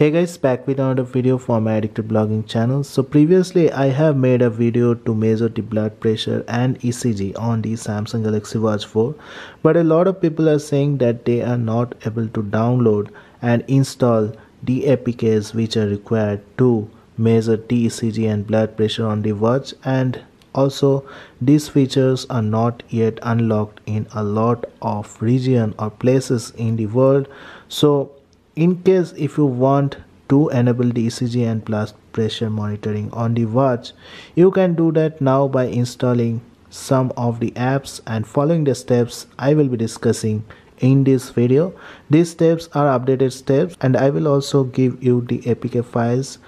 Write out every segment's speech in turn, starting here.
Hey guys, back with another video for my Addicted Blogging channel. So previously I have made a video to measure the blood pressure and ECG on the Samsung Galaxy Watch 4, but a lot of people are saying that they are not able to download and install the APKs which are required to measure the ECG and blood pressure on the watch, and also these features are not yet unlocked in a lot of region or places in the world. So in case if you want to enable the ECG and blood pressure monitoring on the watch, you can do that now by installing some of the apps and following the steps I will be discussing in this video. These steps are updated steps, and I will also give you the APK files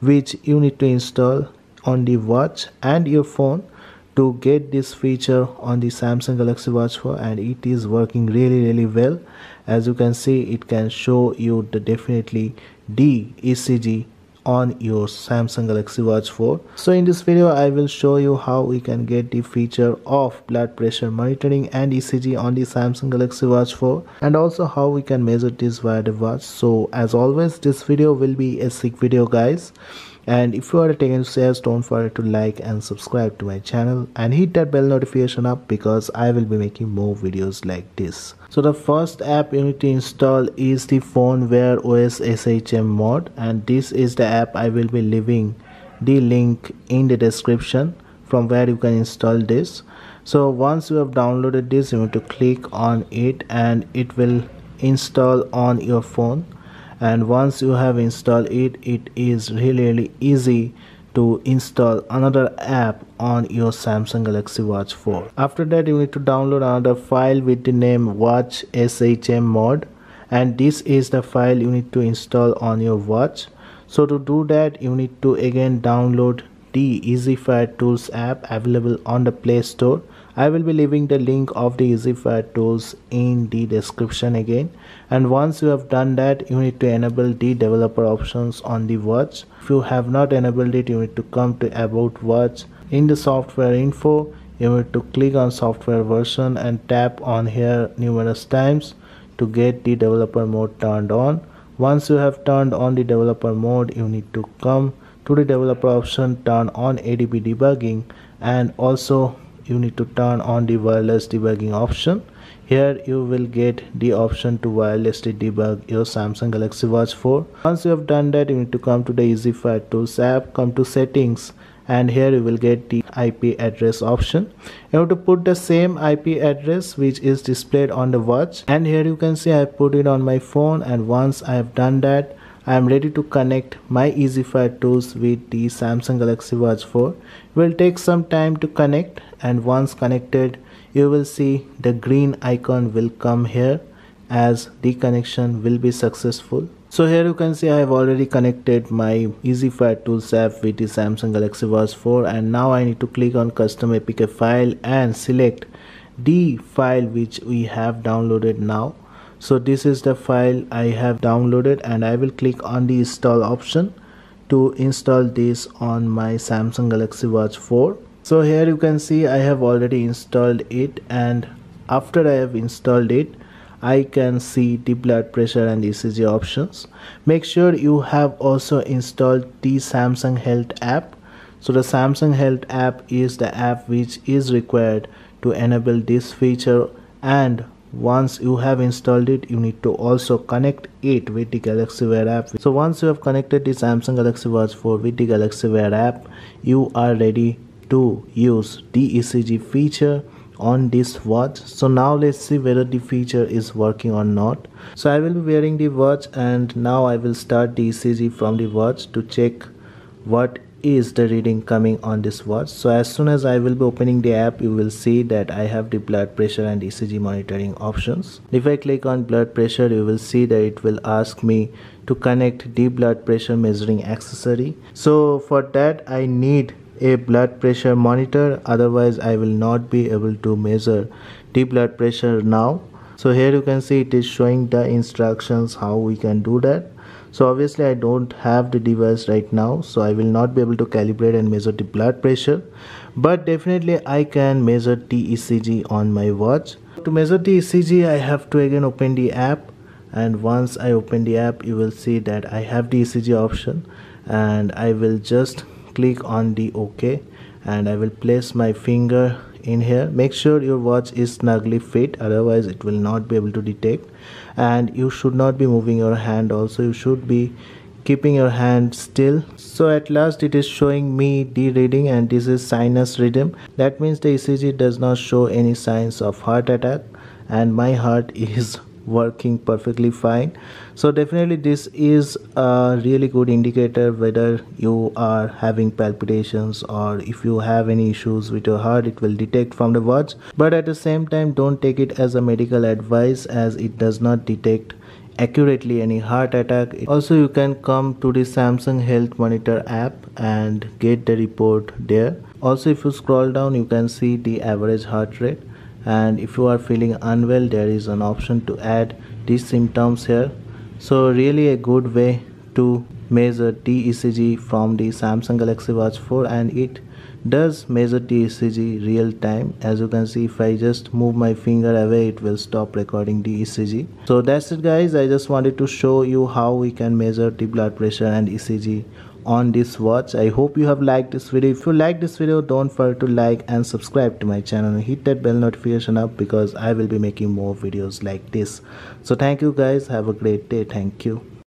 which you need to install on the watch and your phone to get this feature on the Samsung Galaxy Watch 4, and it is working really well. As you can see, it can show you the definitely the ECG on your Samsung Galaxy Watch 4. So in this video I will show you how we can get the feature of blood pressure monitoring and ECG on the Samsung Galaxy Watch 4, and also how we can measure this via the watch. So as always, this video will be a sick video guys, and if you are taking shares, don't forget to like and subscribe to my channel and hit that bell notification up, because I will be making more videos like this. So the first app you need to install is the phone Wear OS SHM Mod, and this is the app. I will be leaving the link in the description from where you can install this. So once you have downloaded this, you need to click on it and it will install on your phone. And once you have installed it, it is really easy to install another app on your Samsung Galaxy Watch 4. After that, you need to download another file with the name Watch SHM Mod, and this is the file you need to install on your watch. So to do that, you need to again download the Easy Fire Tools app available on the Play Store. I will be leaving the link of the Easy Fire Tools in the description again. And once you have done that, you need to enable the developer options on the watch. If you have not enabled it, you need to come to About Watch. In the software info, you need to click on software version and tap on here numerous times to get the developer mode turned on. Once you have turned on the developer mode, you need to come to the developer option, turn on ADB debugging, and also you need to turn on the wireless debugging option. Here you will get the option to wirelessly debug your Samsung Galaxy Watch 4. Once you have done that, you need to come to the Easy Fire Tools app, come to settings, and here you will get the IP address option. You have to put the same IP address which is displayed on the watch, and here you can see I put it on my phone. And once I have done that, I am ready to connect my Easy Fire Tools with the Samsung Galaxy Watch 4. It will take some time to connect, and once connected, you will see the green icon will come here as the connection will be successful. So here you can see I have already connected my Easy Fire Tools app with the Samsung Galaxy Watch 4, and now I need to click on custom APK file and select the file which we have downloaded now. So this is the file I have downloaded, and I will click on the install option to install this on my Samsung Galaxy Watch 4. So here you can see I have already installed it, and after I have installed it, I can see the blood pressure and ECG options. Make sure you have also installed the Samsung Health app. So the Samsung Health app is the app which is required to enable this feature, and once you have installed it, you need to also connect it with the Galaxy Wear app. So once you have connected the Samsung Galaxy Watch 4 with the Galaxy Wear app, you are ready to use the ECG feature on this watch. So now let's see whether the feature is working or not. So I will be wearing the watch, and now I will start the ECG from the watch to check what is the reading coming on this watch. So as soon as I will be opening the app, you will see that I have the blood pressure and ECG monitoring options. If I click on blood pressure, you will see that it will ask me to connect the blood pressure measuring accessory. So for that I need a blood pressure monitor, otherwise I will not be able to measure the blood pressure now. So here you can see it is showing the instructions how we can do that. So obviously I don't have the device right now, so I will not be able to calibrate and measure the blood pressure, but definitely I can measure the ECG on my watch. To measure the ECG, I have to again open the app and once I open the app, you will see that I have the ECG option, and I will just click on the OK, and I will place my finger in here. Make sure your watch is snugly fit, otherwise it will not be able to detect. And you should not be moving your hand also, you should be keeping your hand still. So at last it is showing me the reading, and this is sinus rhythm. That means the ECG does not show any signs of heart attack, and my heart is working perfectly fine. So definitely this is a really good indicator whether you are having palpitations or if you have any issues with your heart. It will detect from the watch, but at the same time don't take it as a medical advice, as it does not detect accurately any heart attack. Also, you can come to the Samsung Health Monitor app and get the report there. Also, if you scroll down, you can see the average heart rate, and if you are feeling unwell, there is an option to add these symptoms here. So really a good way to measure the ECG from the Samsung Galaxy Watch 4, and it does measure the ECG real time. As you can see, if I just move my finger away, it will stop recording the ECG. So that's it guys, I just wanted to show you how we can measure the blood pressure and ECG on this watch. I hope you have liked this video. If you like this video, don't forget to like and subscribe to my channel and hit that bell notification up, because I will be making more videos like this. So thank you guys, have a great day. Thank you.